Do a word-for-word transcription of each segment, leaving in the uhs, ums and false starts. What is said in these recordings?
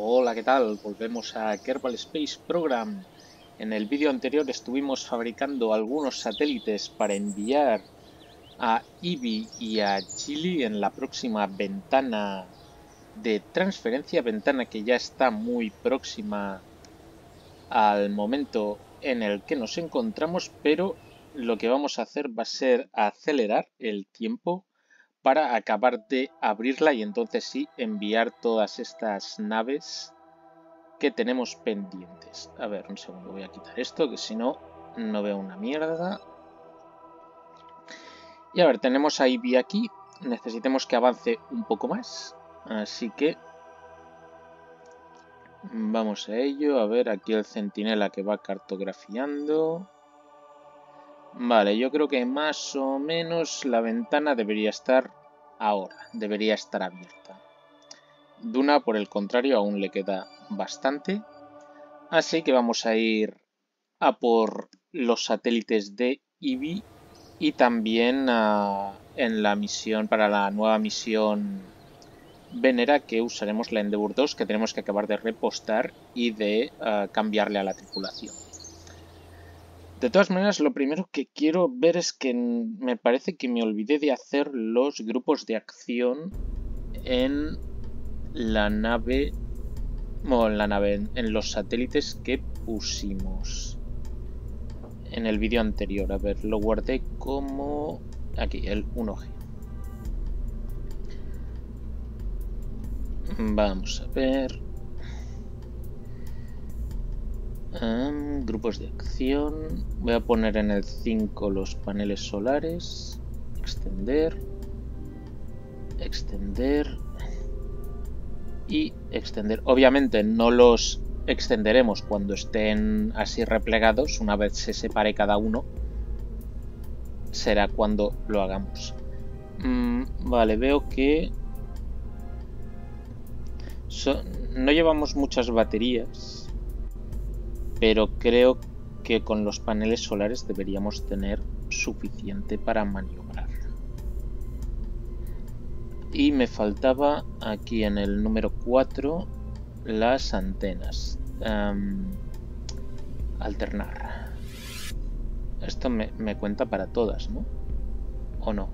Hola, ¿qué tal? Volvemos a Kerbal Space Program. En el vídeo anterior estuvimos fabricando algunos satélites para enviar a Eve y a Gilly en la próxima ventana de transferencia, ventana que ya está muy próxima al momento en el que nos encontramos, pero lo que vamos a hacer va a ser acelerar el tiempo para acabar de abrirla y entonces sí enviar todas estas naves que tenemos pendientes. A ver, un segundo, voy a quitar esto que si no, no veo una mierda. Y a ver, tenemos a Eve aquí, necesitamos que avance un poco más, así que vamos a ello. A ver, aquí el centinela que va cartografiando. Vale, yo creo que más o menos la ventana debería estar ahora, debería estar abierta. Duna, por el contrario, aún le queda bastante. Así que vamos a ir a por los satélites de Eve y también uh, en la misión, para la nueva misión Venera, que usaremos la Endeavour dos, que tenemos que acabar de repostar y de uh, cambiarle a la tripulación. De todas maneras, lo primero que quiero ver es que me parece que me olvidé de hacer los grupos de acción en la nave, o en la nave, en los satélites que pusimos en el vídeo anterior. A ver, lo guardé como aquí, el uno G. Vamos a ver. Um, grupos de acción. Voy a poner en el cinco los paneles solares. Extender. Extender. Y extender. Obviamente no los extenderemos cuando estén así replegados. Una vez se separe cada uno, será cuando lo hagamos. Um, vale, veo que so- no llevamos muchas baterías, pero creo que con los paneles solares deberíamos tener suficiente para maniobrar. Y me faltaba aquí en el número cuatro las antenas. Um, alternar. Esto me, me cuenta para todas, ¿no? ¿O no?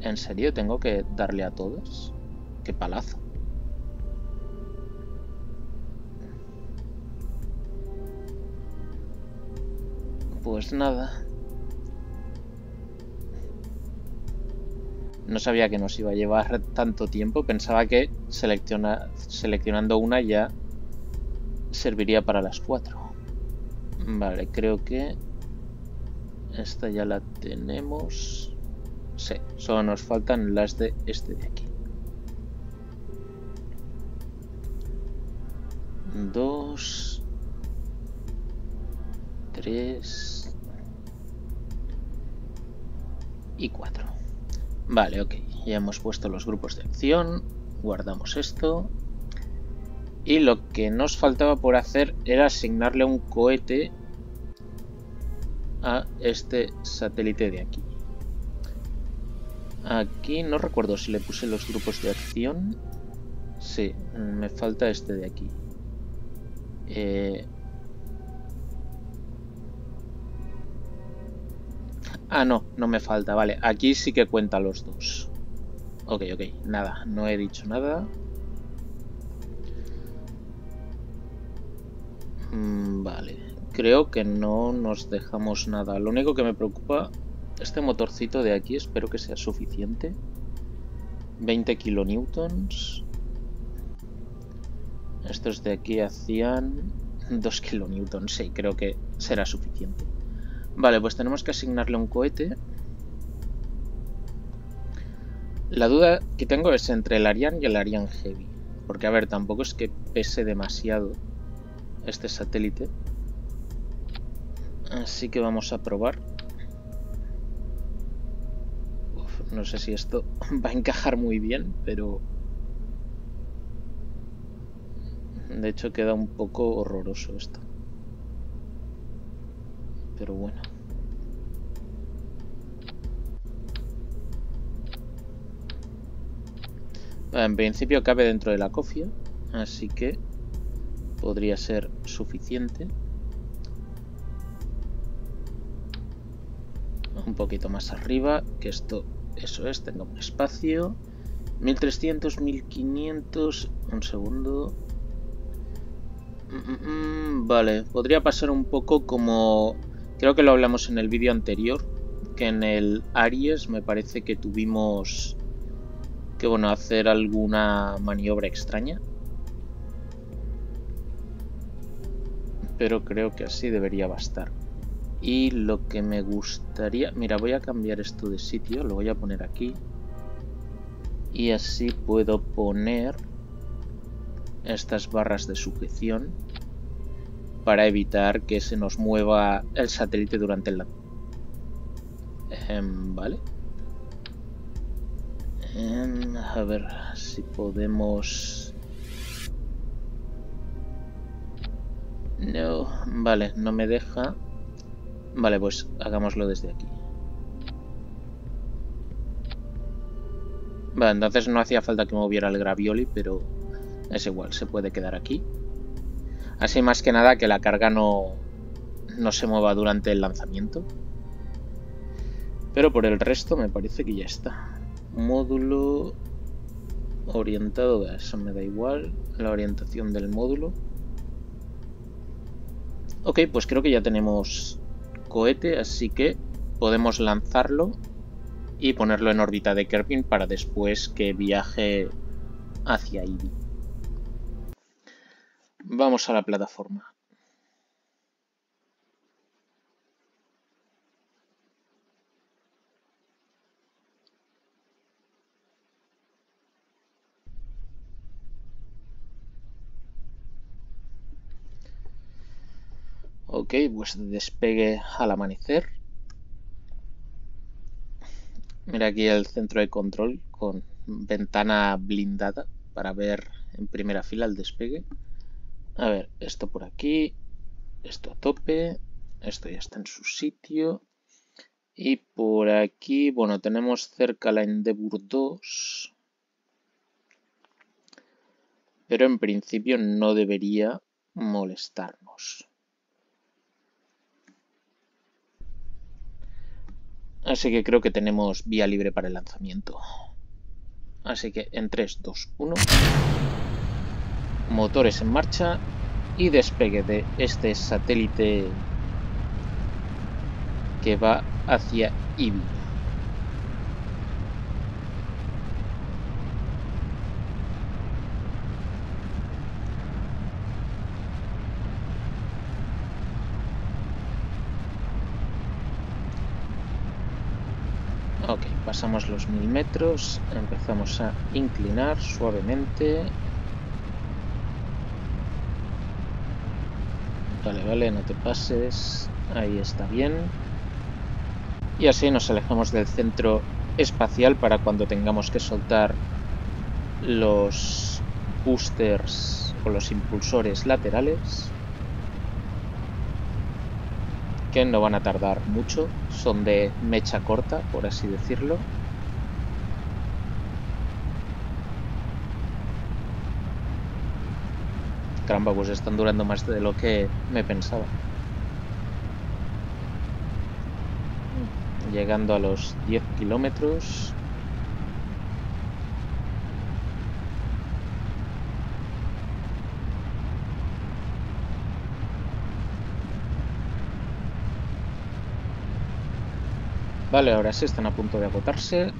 ¿En serio tengo que darle a todas? ¡Qué palazo! Pues nada. No sabía que nos iba a llevar tanto tiempo. Pensaba que selecciona, seleccionando una ya serviría para las cuatro. Vale, creo que esta ya la tenemos. Sí, solo nos faltan las de este de aquí. Dos. Tres. Y cuatro. Vale, ok. Ya hemos puesto los grupos de acción. Guardamos esto. Y lo que nos faltaba por hacer era asignarle un cohete a este satélite de aquí. Aquí no recuerdo si le puse los grupos de acción. Sí, me falta este de aquí. Eh... Ah, no, no me falta, vale. Aquí sí que cuenta los dos. Ok, ok, nada, no he dicho nada. Mm, vale, creo que no nos dejamos nada. Lo único que me preocupa, este motorcito de aquí, espero que sea suficiente. veinte kilonewtons. Estos de aquí hacían dos kilonewtons, sí, creo que será suficiente. Vale, pues tenemos que asignarle un cohete. La duda que tengo es entre el Ariane y el Ariane Heavy. Porque, a ver, tampoco es que pese demasiado este satélite. Así que vamos a probar. Uf, no sé si esto va a encajar muy bien, pero... De hecho queda un poco horroroso esto. Pero bueno. En principio cabe dentro de la cofia, así que podría ser suficiente. Un poquito más arriba, que esto, eso es, tengo un espacio. mil trescientos, mil quinientos, un segundo. Mm, mm, vale, podría pasar un poco como, creo que lo hablamos en el vídeo anterior, que en el Aries me parece que tuvimos que, bueno, hacer alguna maniobra extraña. Pero creo que así debería bastar. Y lo que me gustaría... Mira, voy a cambiar esto de sitio, lo voy a poner aquí. Y así puedo poner estas barras de sujeción para evitar que se nos mueva el satélite durante el lanzamiento. Eh, vale. Eh, a ver si podemos... No, vale, no me deja. Vale, pues hagámoslo desde aquí. Vale, entonces no hacía falta que moviera el Gravioli, pero es igual, se puede quedar aquí. Así más que nada que la carga no, no se mueva durante el lanzamiento. Pero por el resto me parece que ya está. Módulo orientado, eso me da igual, la orientación del módulo. Ok, pues creo que ya tenemos cohete, así que podemos lanzarlo y ponerlo en órbita de Kerbin para después que viaje hacia Eve. Vamos a la plataforma. Ok, pues despegue al amanecer. Mira aquí el centro de control con ventana blindada para ver en primera fila el despegue. A ver, esto por aquí, esto a tope, esto ya está en su sitio. Y por aquí, bueno, tenemos cerca la Endeavour dos. Pero en principio no debería molestarnos. Así que creo que tenemos vía libre para el lanzamiento. Así que en tres, dos, uno. Motores en marcha. Y despegue de este satélite que va hacia Eve. Ok, pasamos los mil metros, empezamos a inclinar suavemente. Vale, vale, no te pases, ahí está bien. Y así nos alejamos del centro espacial para cuando tengamos que soltar los boosters o los impulsores laterales. Que no van a tardar mucho, son de mecha corta, por así decirlo. Caramba, pues están durando más de lo que me pensaba. Llegando a los diez kilómetros. Vale, ahora sí están a punto de agotarse.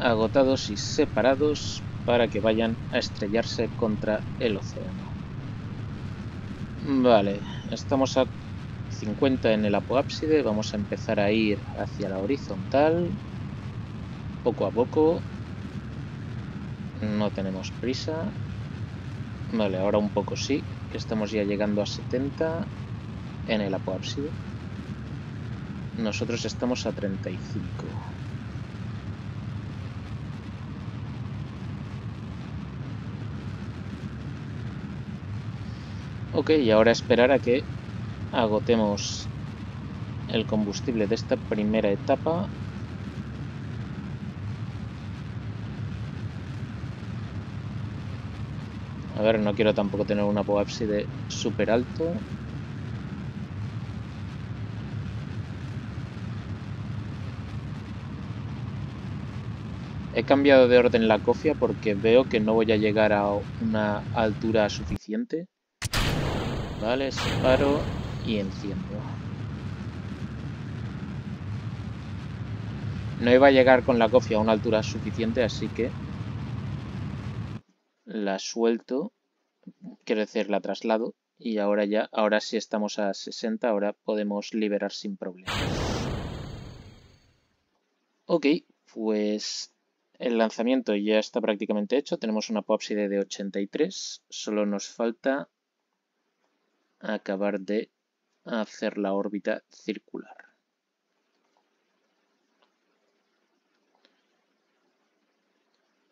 Agotados y separados para que vayan a estrellarse contra el océano. Vale, estamos a cincuenta en el apoápside. Vamos a empezar a ir hacia la horizontal. Poco a poco. No tenemos prisa. Vale, ahora un poco sí. Estamos ya llegando a setenta en el apoápside. Nosotros estamos a treinta y cinco. Ok, y ahora esperar a que agotemos el combustible de esta primera etapa. A ver, no quiero tampoco tener un apoápside súper alto. He cambiado de orden la cofia porque veo que no voy a llegar a una altura suficiente. Vale, separo y enciendo. No iba a llegar con la cofia a una altura suficiente, así que la suelto, quiero decir, la traslado y ahora ya, ahora sí estamos a sesenta, ahora podemos liberar sin problemas. Ok, pues el lanzamiento ya está prácticamente hecho, tenemos una apoápside de ochenta y tres, solo nos falta acabar de hacer la órbita circular.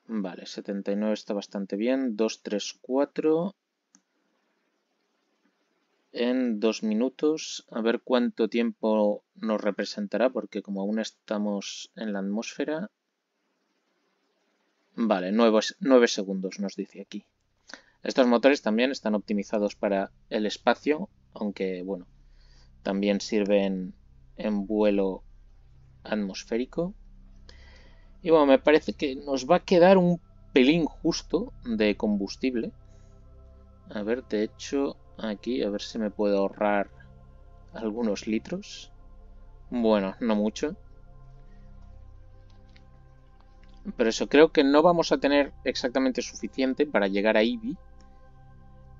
Vale, setenta y nueve está bastante bien, dos, tres, cuatro, en dos minutos, a ver cuánto tiempo nos representará, porque como aún estamos en la atmósfera, vale, nueve, nueve segundos nos dice aquí. Estos motores también están optimizados para el espacio, aunque bueno, también sirven en vuelo atmosférico. Y bueno, me parece que nos va a quedar un pelín justo de combustible. A ver, de hecho, aquí, a ver si me puedo ahorrar algunos litros. Bueno, no mucho. Pero eso, creo que no vamos a tener exactamente suficiente para llegar a Eve.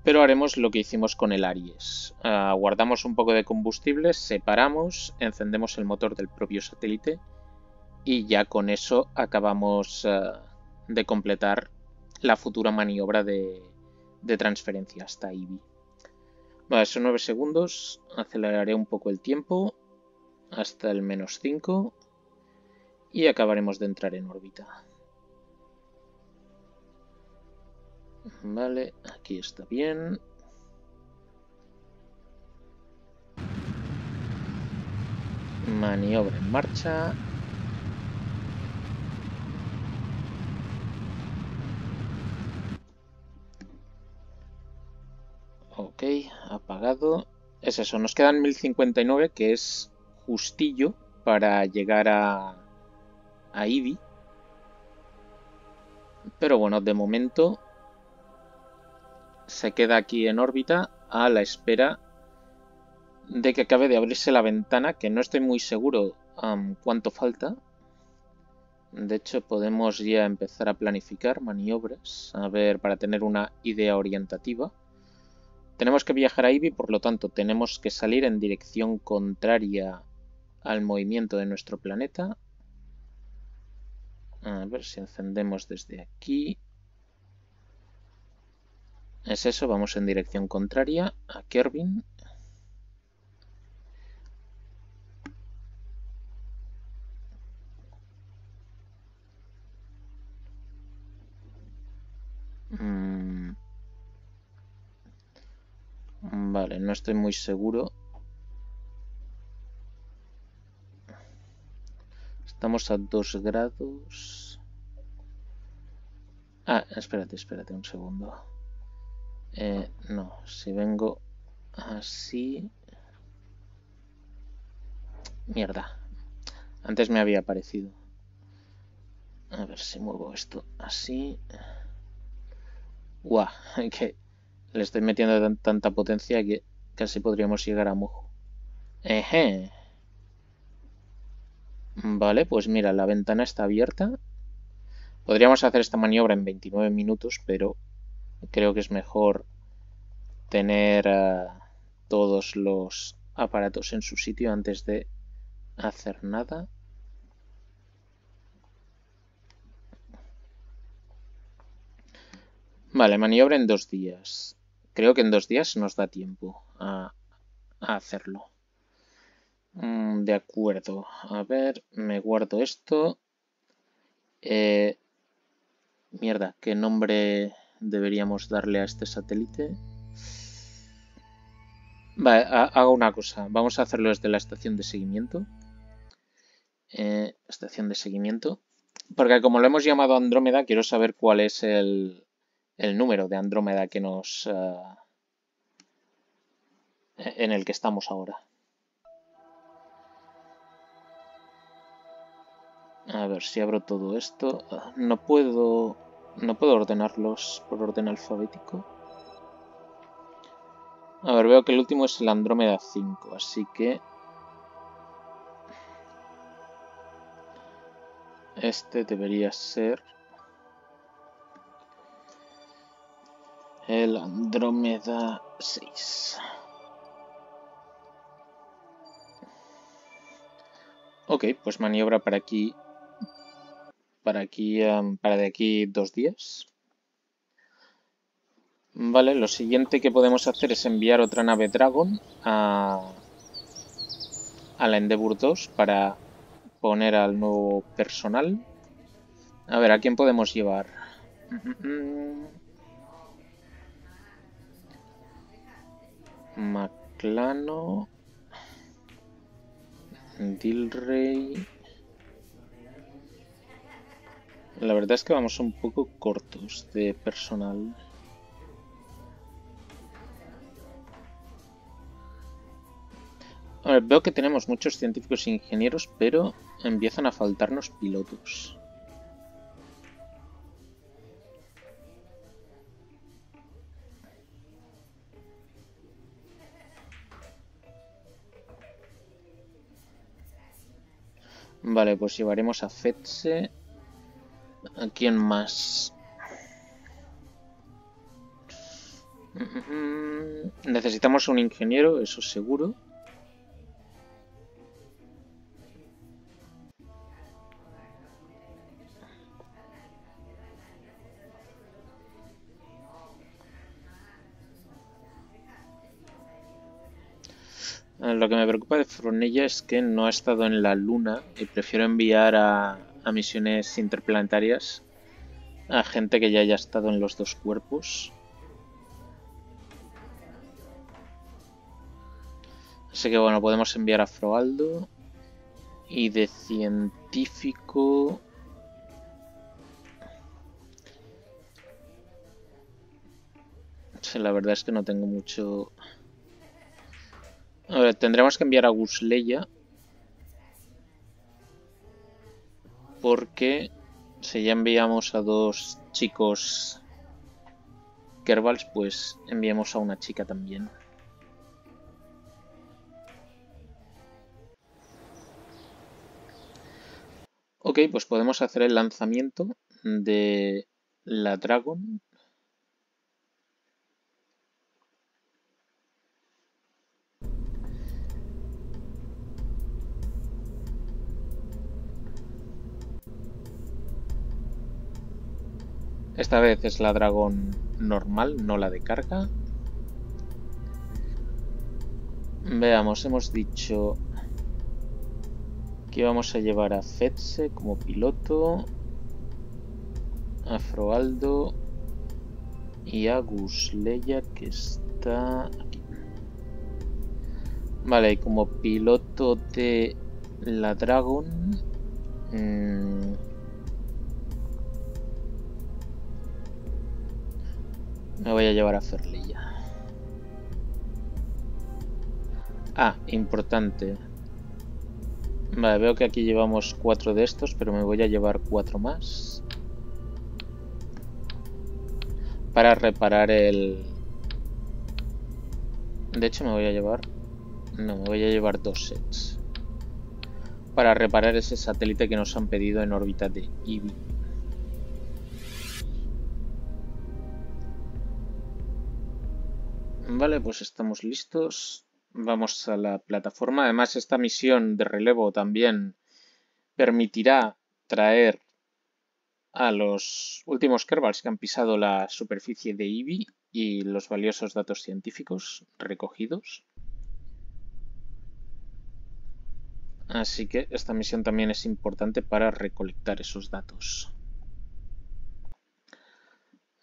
Pero haremos lo que hicimos con el Aries. Uh, guardamos un poco de combustible, separamos, encendemos el motor del propio satélite. Y ya con eso acabamos uh, de completar la futura maniobra de, de transferencia hasta Eve. Vale, son nueve segundos. Aceleraré un poco el tiempo hasta el menos cinco. Y acabaremos de entrar en órbita. Vale, aquí está bien. Maniobra en marcha. Ok, apagado. Es eso, nos quedan mil cincuenta y nueve, que es justillo para llegar a, a Eve. Pero bueno, de momento se queda aquí en órbita a la espera de que acabe de abrirse la ventana, que no estoy muy seguro um, cuánto falta. De hecho, podemos ya empezar a planificar maniobras, a ver, para tener una idea orientativa. Tenemos que viajar a Eve, por lo tanto tenemos que salir en dirección contraria al movimiento de nuestro planeta. A ver si encendemos desde aquí. Es eso, vamos en dirección contraria a Kerbin. Mm. Vale, no estoy muy seguro. Estamos a dos grados. Ah, espérate, espérate un segundo. Eh, no, si vengo así... Mierda. Antes me había aparecido. A ver si muevo esto así. Guau, que... Le estoy metiendo tan, tanta potencia que casi podríamos llegar a mojo. Eje. Vale, pues mira, la ventana está abierta. Podríamos hacer esta maniobra en veintinueve minutos, pero creo que es mejor tener uh, todos los aparatos en su sitio antes de hacer nada. Vale, maniobra en dos días. Creo que en dos días nos da tiempo a, a hacerlo. Mm, de acuerdo. A ver, me guardo esto. Eh, mierda, ¿qué nombre deberíamos darle a este satélite? Vale, hago una cosa. Vamos a hacerlo desde la estación de seguimiento. Eh, estación de seguimiento. Porque como lo hemos llamado Andrómeda, quiero saber cuál es el, el número de Andrómeda que nos... Uh, en el que estamos ahora. A ver si abro todo esto. No puedo, no puedo ordenarlos por orden alfabético. A ver, veo que el último es el Andrómeda cinco, así que... Este debería ser... el Andrómeda seis. Ok, pues maniobra para aquí... Para aquí... Um, para de aquí dos días. Vale, lo siguiente que podemos hacer es enviar otra nave Dragon a, a la Endeavour dos para poner al nuevo personal. A ver, ¿a quién podemos llevar? Maclano, Dilrey... La verdad es que vamos un poco cortos de personal. A ver, veo que tenemos muchos científicos e ingenieros, pero empiezan a faltarnos pilotos. Vale, pues llevaremos a Fetse. ¿A quién más? Necesitamos un ingeniero, eso seguro. Lo que me preocupa de Fronella es que no ha estado en la Luna y prefiero enviar a, a misiones interplanetarias a gente que ya haya estado en los dos cuerpos. Así que bueno, podemos enviar a Froaldo y de científico... Sí, la verdad es que no tengo mucho... A ver, tendremos que enviar a Gusleya porque si ya enviamos a dos chicos Kerbals, pues enviamos a una chica también. Ok, pues podemos hacer el lanzamiento de la Dragon. Esta vez es la Dragon normal, no la de carga. Veamos, hemos dicho que vamos a llevar a Fetse como piloto, a Froaldo y a Gusleya, que está aquí. Vale, y como piloto de la Dragon... Mmm, me voy a llevar a Ferlilla. Ah, importante. Vale, veo que aquí llevamos cuatro de estos, pero me voy a llevar cuatro más. Para reparar el... De hecho me voy a llevar... No, me voy a llevar dos sets. Para reparar ese satélite que nos han pedido en órbita de Eve. Vale, pues estamos listos. Vamos a la plataforma. Además, esta misión de relevo también permitirá traer a los últimos Kerbals que han pisado la superficie de Eve y los valiosos datos científicos recogidos. Así que esta misión también es importante para recolectar esos datos.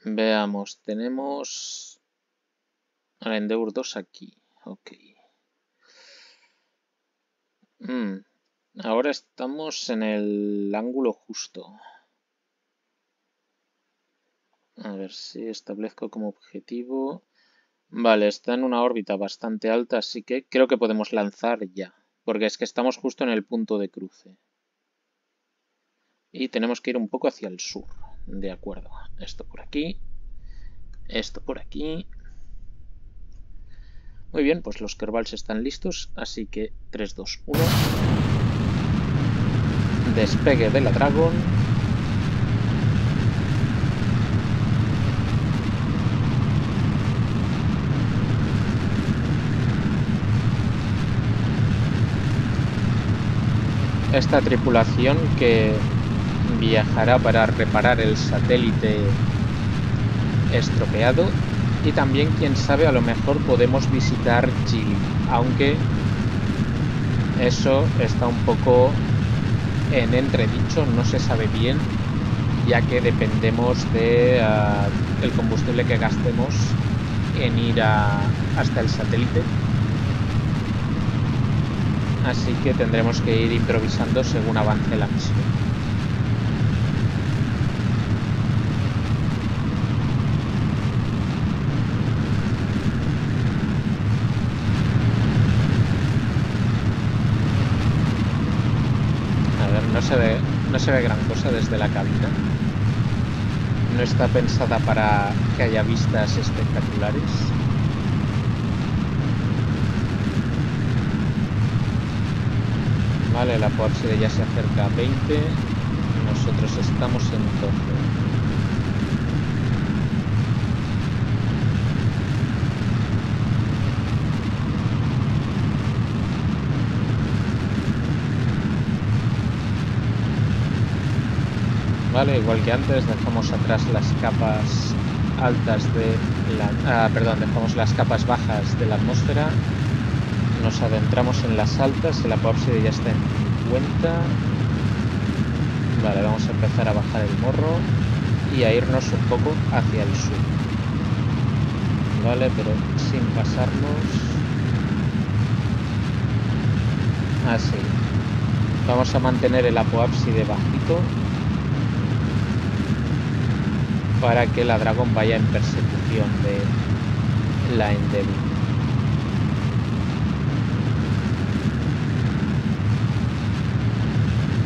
Veamos, tenemos... Ahora Endeavour dos aquí. Ok. Mm. Ahora estamos en el ángulo justo. A ver si establezco como objetivo. Vale, está en una órbita bastante alta, así que creo que podemos lanzar ya. Porque es que estamos justo en el punto de cruce. Y tenemos que ir un poco hacia el sur. De acuerdo. Esto por aquí. Esto por aquí. Muy bien, pues los Kerbals están listos. Así que tres, dos, uno. Despegue de la Dragon. Esta tripulación que viajará para reparar el satélite estropeado y también, quién sabe, a lo mejor podemos visitar Gilly, aunque eso está un poco en entredicho, no se sabe bien, ya que dependemos de uh, el combustible que gastemos en ir a, hasta el satélite. Así que tendremos que ir improvisando según avance la misión. A ver, no se ve, no se ve gran cosa desde la cabina. No está pensada para que haya vistas espectaculares. Vale, la Porsche ya se acerca a veinte, nosotros estamos en doce. Vale, igual que antes, dejamos atrás las capas altas de la... Ah, perdón, dejamos las capas bajas de la atmósfera. Nos adentramos en las altas, el apópside ya está en cincuenta. Vale, vamos a empezar a bajar el morro y a irnos un poco hacia el sur. Vale, pero sin pasarnos. Así. Vamos a mantener el apoápside bajito para que la Dragon vaya en persecución de la Endeavour.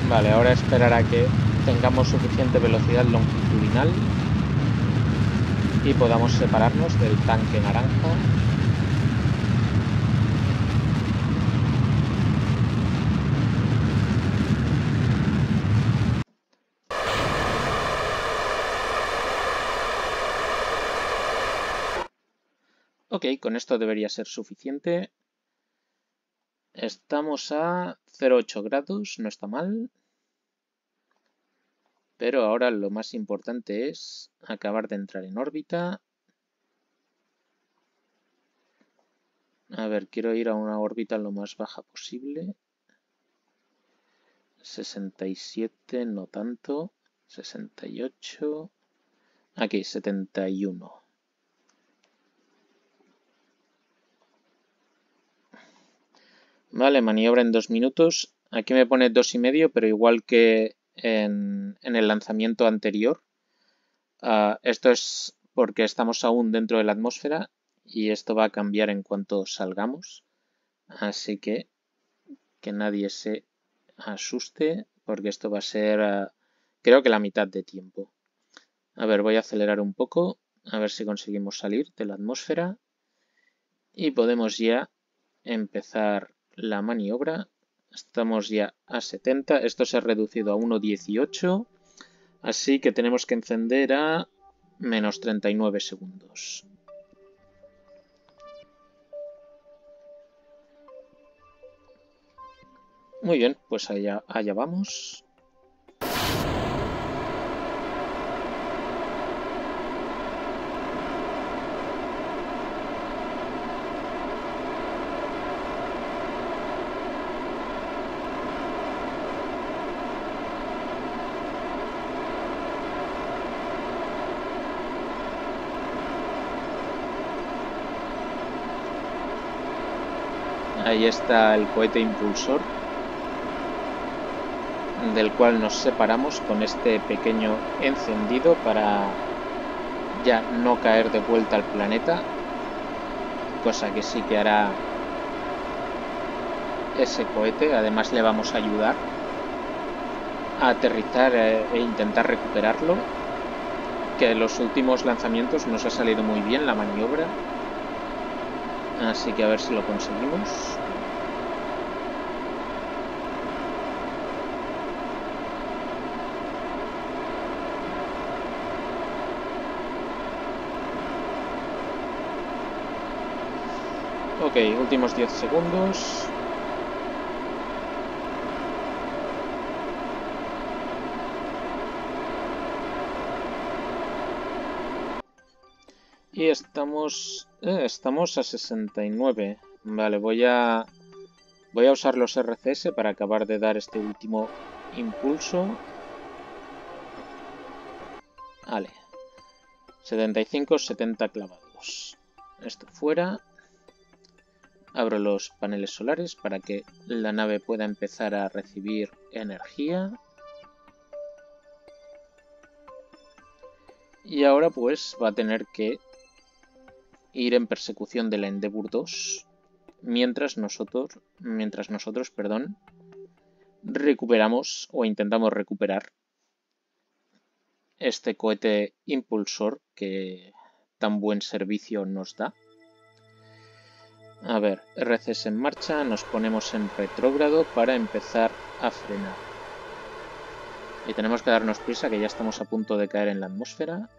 Vale, ahora esperar a que tengamos suficiente velocidad longitudinal y podamos separarnos del tanque naranja. Ok, con esto debería ser suficiente. Estamos a cero coma ocho grados, no está mal. Pero ahora lo más importante es acabar de entrar en órbita. A ver, quiero ir a una órbita lo más baja posible. sesenta y siete, no tanto. sesenta y ocho. Aquí, setenta y uno. Vale, maniobra en dos minutos. Aquí me pone dos y medio, pero igual que en, en el lanzamiento anterior. Uh, esto es porque estamos aún dentro de la atmósfera y esto va a cambiar en cuanto salgamos. Así que que nadie se asuste porque esto va a ser uh, creo que la mitad de tiempo. A ver, voy a acelerar un poco a ver si conseguimos salir de la atmósfera y podemos ya empezar la maniobra. Estamos ya a setenta, esto se ha reducido a uno dieciocho, así que tenemos que encender a menos treinta y nueve segundos. Muy bien, pues allá, allá vamos. Ahí está el cohete impulsor, del cual nos separamos con este pequeño encendido para ya no caer de vuelta al planeta, cosa que sí que hará ese cohete. Además le vamos a ayudar a aterrizar e intentar recuperarlo, que en los últimos lanzamientos nos ha salido muy bien la maniobra, así que a ver si lo conseguimos. Ok, últimos diez segundos. Y estamos eh, estamos a sesenta y nueve. Vale, voy a voy a usar los R C S para acabar de dar este último impulso. Vale. setenta y cinco, setenta clavados. Esto fuera. Abro los paneles solares para que la nave pueda empezar a recibir energía. Y ahora pues va a tener que ir en persecución de la Endeavour dos mientras nosotros, mientras nosotros, perdón, recuperamos o intentamos recuperar este cohete impulsor que tan buen servicio nos da. A ver, R C S en marcha, nos ponemos en retrógrado para empezar a frenar. Y tenemos que darnos prisa, que ya estamos a punto de caer en la atmósfera.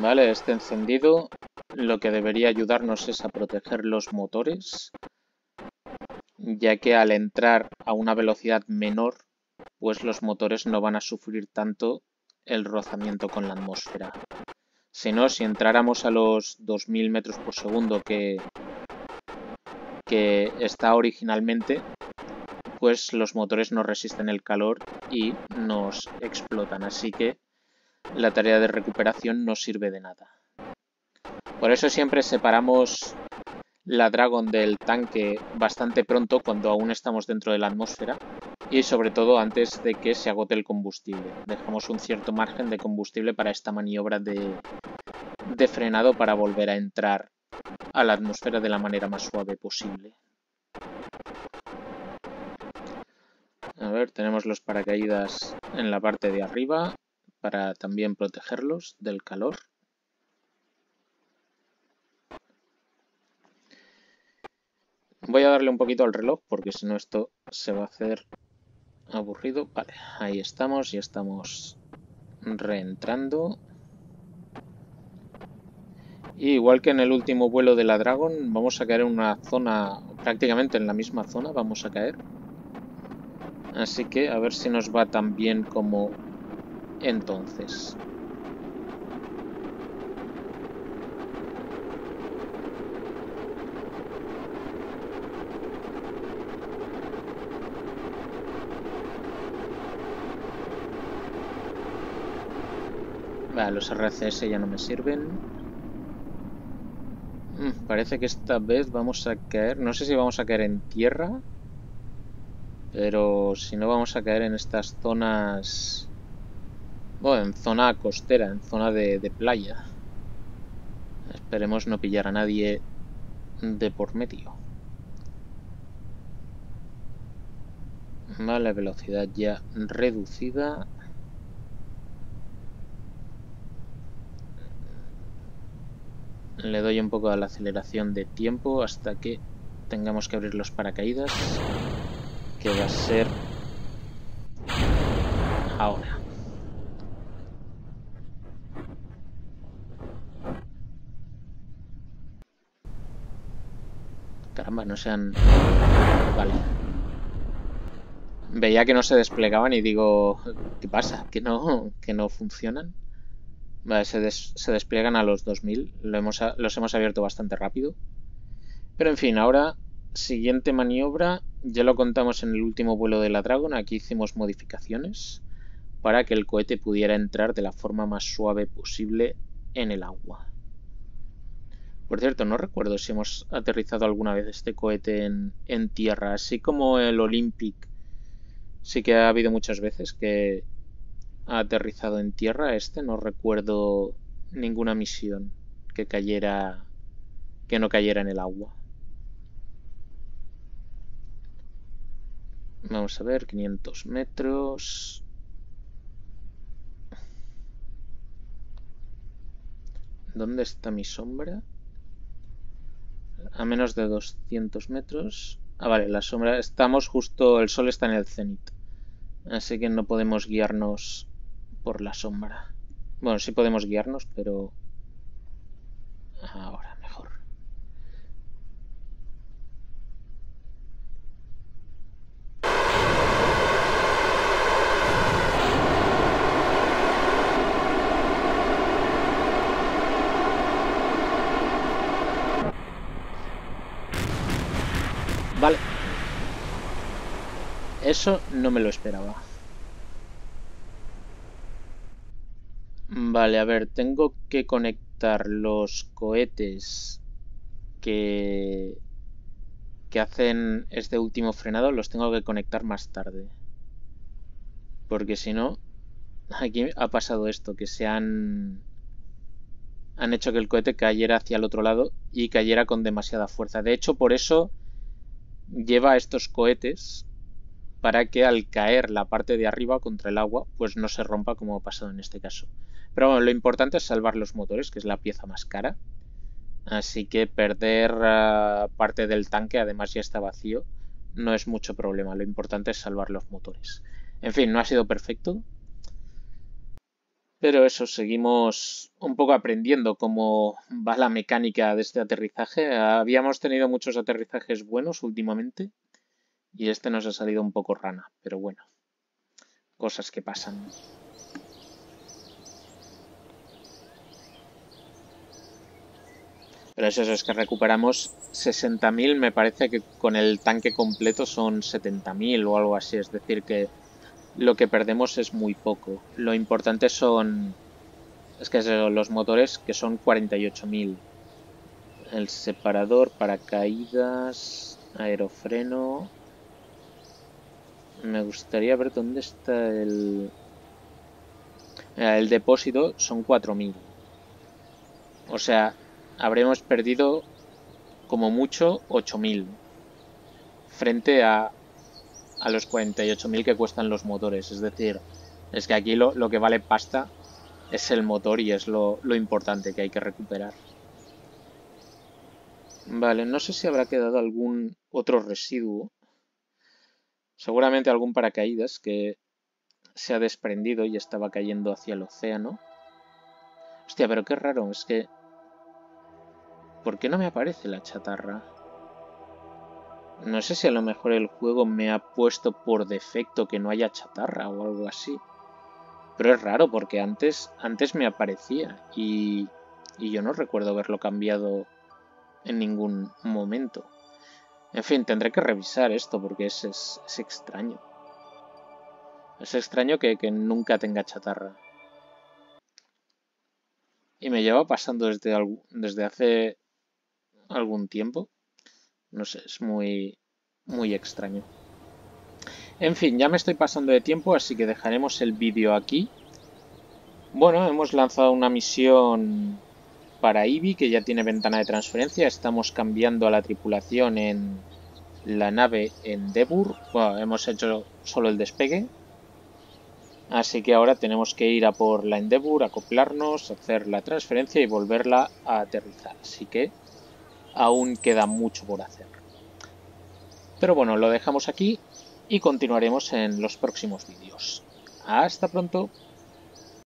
Vale, este encendido lo que debería ayudarnos es a proteger los motores, ya que al entrar a una velocidad menor, pues los motores no van a sufrir tanto el rozamiento con la atmósfera. Si no, si entráramos a los dos mil metros por segundo que, que está originalmente, pues los motores no resisten el calor y nos explotan, así que la tarea de recuperación no sirve de nada. Por eso siempre separamos la Dragon del tanque bastante pronto, cuando aún estamos dentro de la atmósfera, y sobre todo antes de que se agote el combustible. Dejamos un cierto margen de combustible para esta maniobra de, de frenado para volver a entrar a la atmósfera de la manera más suave posible. A ver, tenemos los paracaídas en la parte de arriba, para también protegerlos del calor. Voy a darle un poquito al reloj porque si no esto se va a hacer aburrido. Vale, ahí estamos, ya estamos reentrando. Y igual que en el último vuelo de la Dragon, vamos a caer en una zona, prácticamente en la misma zona vamos a caer. Así que a ver si nos va tan bien como entonces. Vale, los R C S ya no me sirven. Mm, parece que esta vez vamos a caer, no sé si vamos a caer en tierra, pero si no vamos a caer en estas zonas. Bueno, en zona costera, en zona de, de playa. Esperemos no pillar a nadie de por medio. Vale, velocidad ya reducida. Le doy un poco a la aceleración de tiempo hasta que tengamos que abrir los paracaídas, que va a ser ahora. bombas no sean... Vale. Veía que no se desplegaban y digo... ¿Qué pasa? ¿Que no, que no funcionan? Vale, se, des, se despliegan a los dos mil. Lo hemos, los hemos abierto bastante rápido. Pero en fin, ahora... Siguiente maniobra. Ya lo contamos en el último vuelo de la Dragon. Aquí hicimos modificaciones para que el cohete pudiera entrar de la forma más suave posible en el agua. Por cierto, no recuerdo si hemos aterrizado alguna vez este cohete en, en tierra, así como el Olympic. Sí que ha habido muchas veces que ha aterrizado en tierra. Este no recuerdo ninguna misión que cayera, que no cayera en el agua. Vamos a ver, quinientos metros. ¿Dónde está mi sombra? A menos de doscientos metros. Ah, vale, la sombra... Estamos justo... El sol está en el cenit. Así que no podemos guiarnos por la sombra. Bueno, sí podemos guiarnos, pero... Ahora mejor. Vale. Eso no me lo esperaba. Vale, a ver, tengo que conectar los cohetes que, que hacen este último frenado, los tengo que conectar más tarde. Porque si no, aquí ha pasado esto, que se han... han hecho que el cohete cayera hacia el otro lado y cayera con demasiada fuerza. De hecho, por eso... lleva estos cohetes para que al caer la parte de arriba contra el agua, pues no se rompa como ha pasado en este caso. Pero bueno, lo importante es salvar los motores, que es la pieza más cara. Así que perder uh, parte del tanque, además ya está vacío, no es mucho problema. Lo importante es salvar los motores. En fin, no ha sido perfecto. Pero eso, seguimos un poco aprendiendo cómo va la mecánica de este aterrizaje. Habíamos tenido muchos aterrizajes buenos últimamente y este nos ha salido un poco rana, pero bueno, cosas que pasan. Pero eso, eso es que recuperamos sesenta mil, me parece que con el tanque completo son setenta mil o algo así, es decir que... lo que perdemos es muy poco. Lo importante son... es que son los motores, que son cuarenta y ocho mil. El separador, paracaídas, aerofreno... Me gustaría ver dónde está el... El depósito son cuatro mil. O sea, habremos perdido como mucho ocho mil. Frente a... a los cuarenta y ocho mil que cuestan los motores. Es decir, es que aquí lo, lo que vale pasta es el motor y es lo, lo importante que hay que recuperar. Vale, no sé si habrá quedado algún otro residuo. Seguramente algún paracaídas que se ha desprendido y estaba cayendo hacia el océano. Hostia, pero qué raro, es que... ¿por qué no me aparece la chatarra? No sé si a lo mejor el juego me ha puesto por defecto que no haya chatarra o algo así. Pero es raro porque antes, antes me aparecía y, y yo no recuerdo haberlo cambiado en ningún momento. En fin, tendré que revisar esto porque es, es, es extraño. Es extraño que, que nunca tenga chatarra. Y me lleva pasando desde, desde hace algún tiempo. No sé, es muy, muy extraño. En fin, ya me estoy pasando de tiempo, así que dejaremos el vídeo aquí. Bueno, hemos lanzado una misión para Eve, que ya tiene ventana de transferencia. Estamos cambiando a la tripulación en la nave Endeavour. Bueno, hemos hecho solo el despegue. Así que ahora tenemos que ir a por la Endeavour, acoplarnos, hacer la transferencia y volverla a aterrizar. Así que... aún queda mucho por hacer. Pero bueno, lo dejamos aquí y continuaremos en los próximos vídeos. ¡Hasta pronto!